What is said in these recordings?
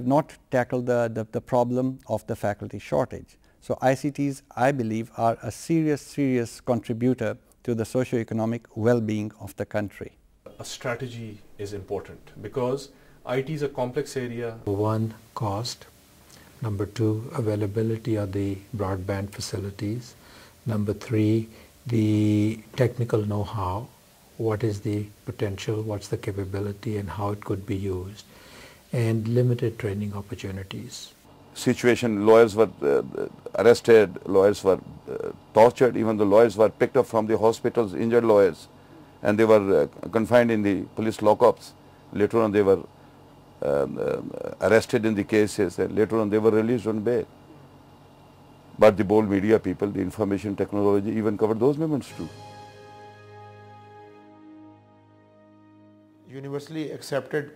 have not tackled the problem of the faculty shortage. So, ICTs, I believe, are a serious contributor to the socio-economic well-being of the country. A strategy is important because IT is a complex area. One, cost. Number two, availability of the broadband facilities. Number three, the technical know-how. What is the potential, what's the capability, and how it could be used, and limited training opportunities. Situation, lawyers were arrested, lawyers were tortured, even the lawyers were picked up from the hospitals, injured lawyers, and they were confined in the police lockups. Later on they were arrested in the cases, and later on they were released on bail. But the bold media people, the information technology even covered those moments too. Universally accepted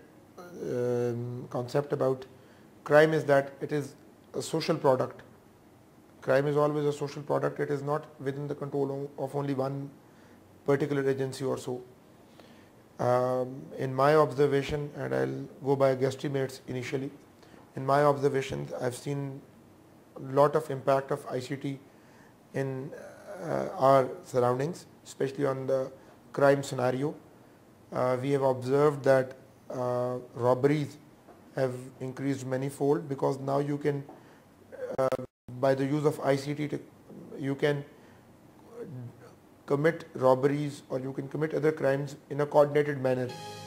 concept about crime is that it is a social product. Crime is always a social product. It is not within the control of only one particular agency or so. In my observation, and I'll go by guesstimates initially, in my observations I've seen a lot of impact of ICT in our surroundings, especially on the crime scenario. We have observed that robberies have increased manifold because now you can, by the use of ICT, you can commit robberies or you can commit other crimes in a coordinated manner.